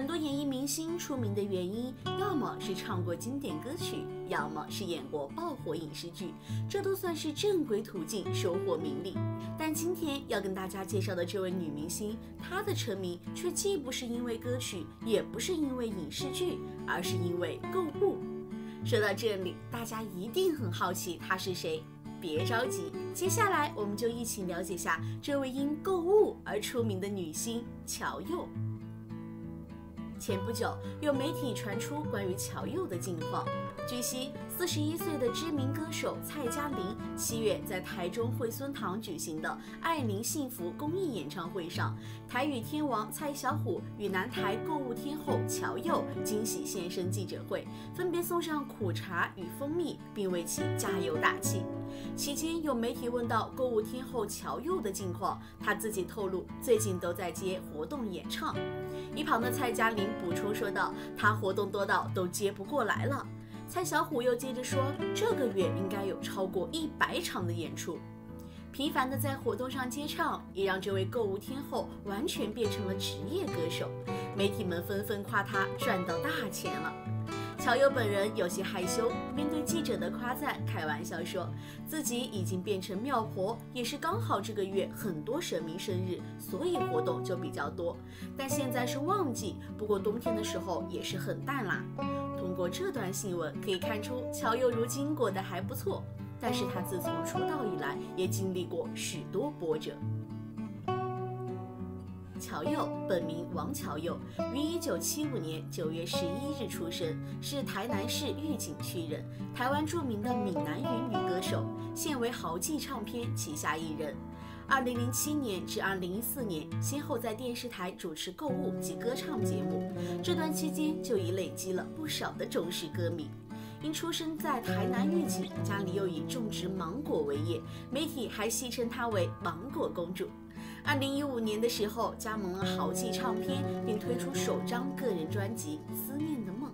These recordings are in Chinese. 很多演艺明星出名的原因，要么是唱过经典歌曲，要么是演过爆火影视剧，这都算是正规途径收获名利。但今天要跟大家介绍的这位女明星，她的成名却既不是因为歌曲，也不是因为影视剧，而是因为购物。说到这里，大家一定很好奇她是谁。别着急，接下来我们就一起了解下这位因购物而出名的女星乔佑。前不久，有媒体传出关于乔佑的近况。据悉，41岁的知名歌手蔡佳玲7月在台中惠孙堂举行的爱玲幸福公益演唱会上，台语天王蔡小虎与南台购物天后乔佑惊喜现身记者会，分别送上苦茶与蜂蜜，并为其加油打气。期间有媒体问到购物天后乔佑的近况，她自己透露最近都在接活动演唱。一旁的蔡佳玲补充说道，她活动多到都接不过来了。蔡小虎又接着说，这个月应该有超过100场的演出。频繁的在活动上接唱，也让这位购物天后完全变成了职业歌手，媒体们纷纷夸她赚到大钱了。乔佑本人有些害羞，面对记者的夸赞，开玩笑说自己已经变成庙婆，也是刚好这个月很多神明生日，所以活动就比较多。但现在是旺季，不过冬天的时候也是很淡啦。通过这段新闻可以看出，乔佑如今过得还不错，但是她自从出道以来，也经历过许多波折。乔佑本名王乔佑，于1975年9月11日出生，是台南市玉井区人，台湾著名的闽南语女歌手，现为豪记唱片旗下艺人。2007年至2014年，先后在电视台主持购物及歌唱节目，这段期间就已累积了不少的忠实歌迷。因出生在台南玉井，家里又以种植芒果为业，媒体还戏称她为芒果公主。2015年的时候，加盟了豪记唱片，并推出首张个人专辑《思念的梦》，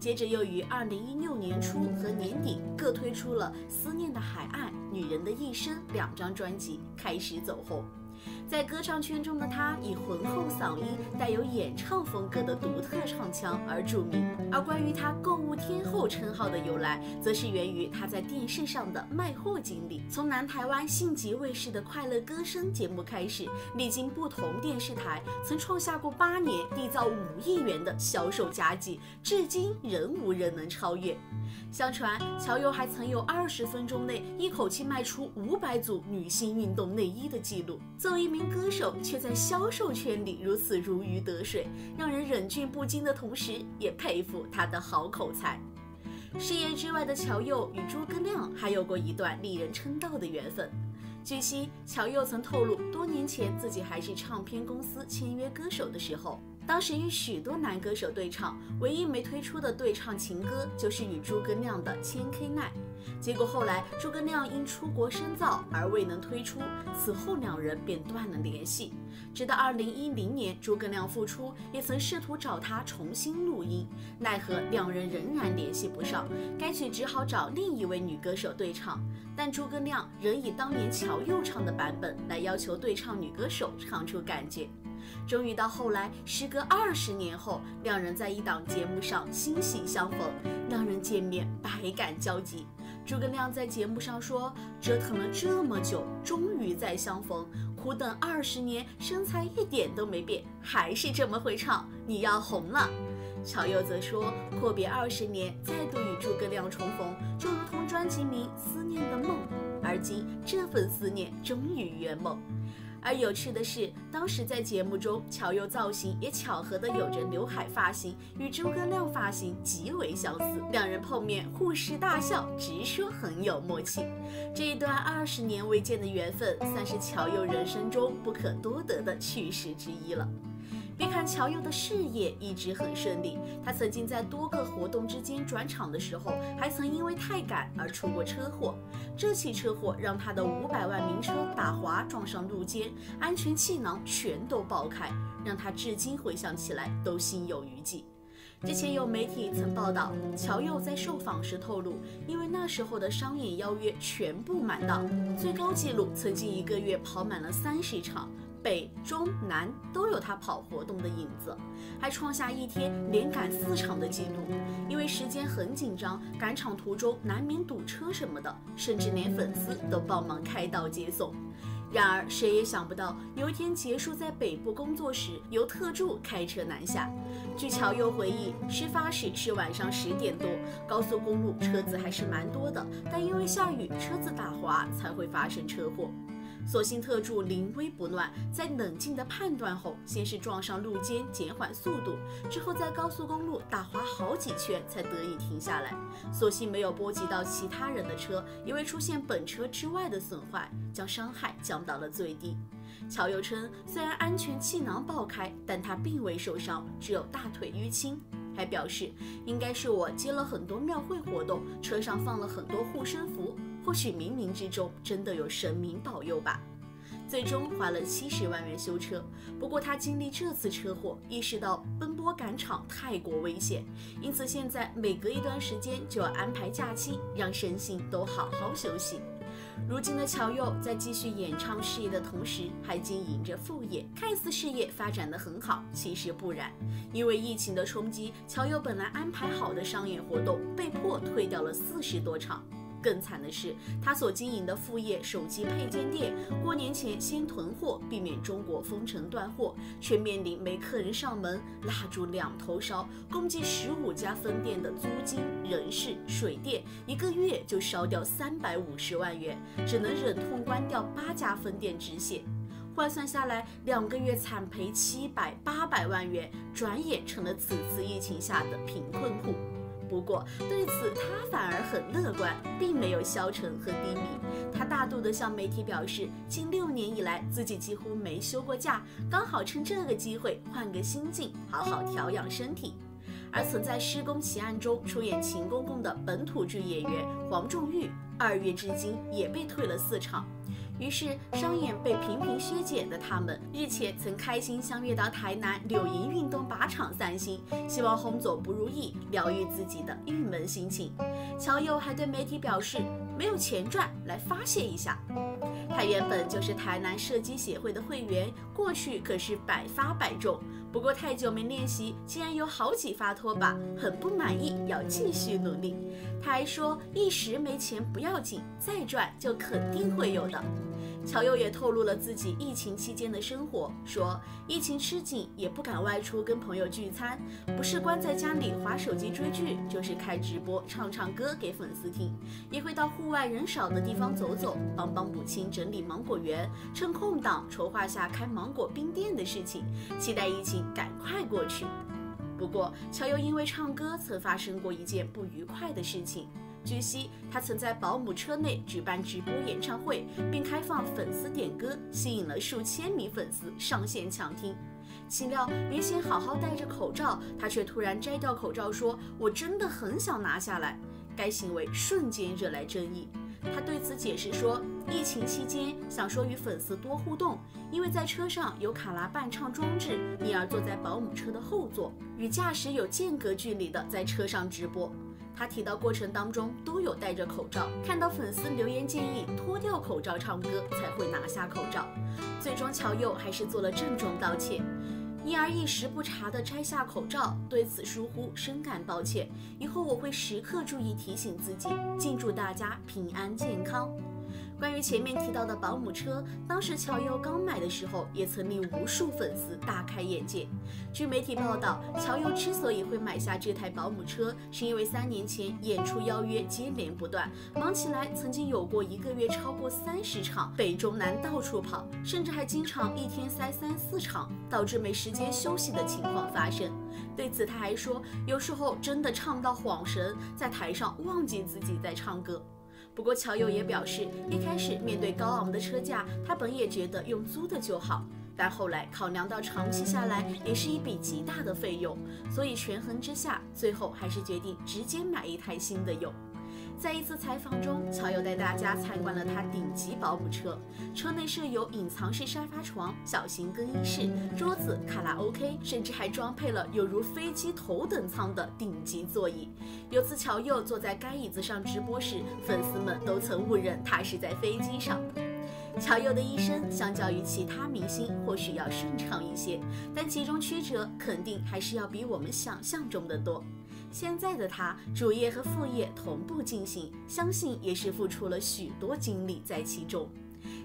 接着又于2016年初和年底各推出了《思念的海岸》《女人的一生》2张专辑，开始走红。在歌唱圈中的她，以浑厚嗓音、带有演唱风格的独特唱腔而著名。而关于她购物天后称号的由来，则是源于她在电视上的卖货经历。从南台湾信吉卫视的快乐歌声节目开始，历经不同电视台，曾创下过8年缔造5亿元的销售佳绩，至今仍无人能超越。相传乔佑还曾有20分钟内一口气卖出500组女性运动内衣的记录。作为一名歌手，却在销售圈里如此如鱼得水，让人忍俊不禁的同时，也佩服她的好口才。事业之外的乔佑与诸葛亮还有过一段令人称道的缘分。据悉，乔佑曾透露，多年前自己还是唱片公司签约歌手的时候，当时与许多男歌手对唱，唯一没推出的对唱情歌就是与诸葛亮的《10K9》。结果后来诸葛亮因出国深造而未能推出，此后两人便断了联系。直到2010年，诸葛亮复出，也曾试图找他重新录音，奈何两人仍然联系不上，该曲只好找另一位女歌手对唱。但诸葛亮仍以当年乔佑唱的版本来要求对唱女歌手唱出感觉。终于到后来，时隔20年后，两人在一档节目上欣喜相逢，两人见面百感交集。诸葛亮在节目上说，折腾了这么久，终于再相逢，苦等20年，身材一点都没变，还是这么会唱，你要红了。乔佑则说，阔别20年，再度与诸葛亮重逢，就如同专辑名《思念的梦》，而今这份思念终于圆梦。而有趣的是，当时在节目中，乔佑造型也巧合的有着刘海发型，与诸葛亮发型极为相似，两人碰面互施大笑，直说很有默契。这一段20年未见的缘分，算是乔佑人生中不可多得的趣事之一了。别看乔佑的事业一直很顺利，她曾经在多个活动之间转场的时候，还曾因为太赶而出过车祸。这起车祸让她的500万名车打滑撞上路肩，安全气囊全都爆开，让她至今回想起来都心有余悸。之前有媒体曾报道，乔佑在受访时透露，因为那时候的商演邀约全部满档，最高纪录曾经一个月跑满了30场。北、中、南都有他跑活动的影子，还创下一天连赶4场的纪录。因为时间很紧张，赶场途中难免堵车什么的，甚至连粉丝都帮忙开道接送。 然而，谁也想不到，有一天结束在北部工作时，由特助开车南下。据乔佑回忆，事发时是晚上10点多，高速公路车子还是蛮多的，但因为下雨，车子打滑才会发生车祸。所幸特助临危不乱，在冷静的判断后，先是撞上路肩减缓速度，之后在高速公路打滑好几圈才得以停下来。所幸没有波及到其他人的车，因为出现本车之外的损坏，将伤害降到了最低。乔佑称，虽然安全气囊爆开，但他并未受伤，只有大腿淤青。 还表示，应该是我接了很多庙会活动，车上放了很多护身符，或许冥冥之中真的有神明保佑吧。最终花了70万元修车。不过他经历这次车祸，意识到奔波赶场太过危险，因此现在每隔一段时间就要安排假期，让身心都好好休息。 如今的乔佑在继续演唱事业的同时，还经营着副业。看似事业发展得很好，其实不然。因为疫情的冲击，乔佑本来安排好的商演活动被迫退掉了40多场。更惨的是，他所经营的副业手机配件店，过年前先囤货，避免中国封城断货，却面临没客人上门，蜡烛两头烧，共计15家分店的租金、人事、水电，一个月就烧掉350万元，只能忍痛关掉8家分店止血。换算下来，2个月惨赔700、800万元，转眼成了此次疫情下的贫困户。 不过对此，他反而很乐观，并没有消沉和低迷。他大度地向媒体表示，近6年以来自己几乎没休过假，刚好趁这个机会换个心境，好好调养身体。而曾在《施工奇案》中出演秦公公的本土剧演员黄仲玉，2月至今也被退了4场。 于是，商演被频频削减的他们，日前曾开心相约到台南柳营运动靶场散心，希望轰走不如意，疗愈自己的郁闷心情。乔佑还对媒体表示，没有钱赚，来发泄一下。他原本就是台南射击协会的会员，过去可是百发百中，不过太久没练习，竟然有好几发拖把，很不满意，要继续努力。他还说，一时没钱不要紧，再赚就肯定会有的。 乔佑也透露了自己疫情期间的生活，说疫情吃紧也不敢外出跟朋友聚餐，不是关在家里划手机追剧，就是开直播唱唱歌给粉丝听，也会到户外人少的地方走走，帮帮母亲整理芒果园，趁空档筹划下开芒果冰店的事情，期待疫情赶快过去。不过，乔佑因为唱歌曾发生过一件不愉快的事情。 据悉，他曾在保姆车内举办直播演唱会，并开放粉丝点歌，吸引了数千名粉丝上线抢听。岂料，原先好好戴着口罩，他却突然摘掉口罩，说：“我真的很想拿下来。”该行为瞬间惹来争议。他对此解释说，疫情期间想说与粉丝多互动，因为在车上有卡拉伴唱装置，因而坐在保姆车的后座，与驾驶有间隔距离的在车上直播。 他提到过程当中都有戴着口罩，看到粉丝留言建议脱掉口罩唱歌才会拿下口罩，最终乔佑还是做了郑重道歉，因而一时不察的摘下口罩，对此疏忽深感抱歉，以后我会时刻注意提醒自己，敬祝大家平安健康。 关于前面提到的保姆车，当时乔佑刚买的时候，也曾令无数粉丝大开眼界。据媒体报道，乔佑之所以会买下这台保姆车，是因为3年前演出邀约接连不断，忙起来曾经有过1个月超过30场，北中南到处跑，甚至还经常一天塞3、4场，导致没时间休息的情况发生。对此，他还说，有时候真的唱到恍神，在台上忘记自己在唱歌。 不过，乔佑也表示，一开始面对高昂的车价，他本也觉得用租的就好，但后来考量到长期下来也是一笔极大的费用，所以权衡之下，最后还是决定直接买一台新的用。在一次采访中，乔佑带大家参观了他顶级保姆车，车内设有隐藏式沙发床、小型更衣室、桌子、卡拉 OK， 甚至还装配了有如飞机头等舱的顶级座椅。 有次乔佑坐在该椅子上直播时，粉丝们都曾误认他是在飞机上。乔佑的一生相较于其他明星或许要顺畅一些，但其中曲折肯定还是要比我们想象中的多。现在的他主业和副业同步进行，相信也是付出了许多精力在其中。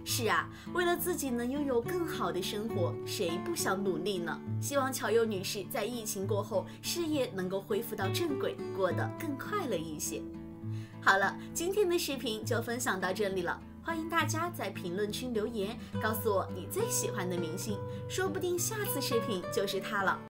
是啊，为了自己能拥有更好的生活，谁不想努力呢？希望乔佑女士在疫情过后，事业能够恢复到正轨，过得更快乐一些。好了，今天的视频就分享到这里了。欢迎大家在评论区留言，告诉我你最喜欢的明星，说不定下次视频就是他了。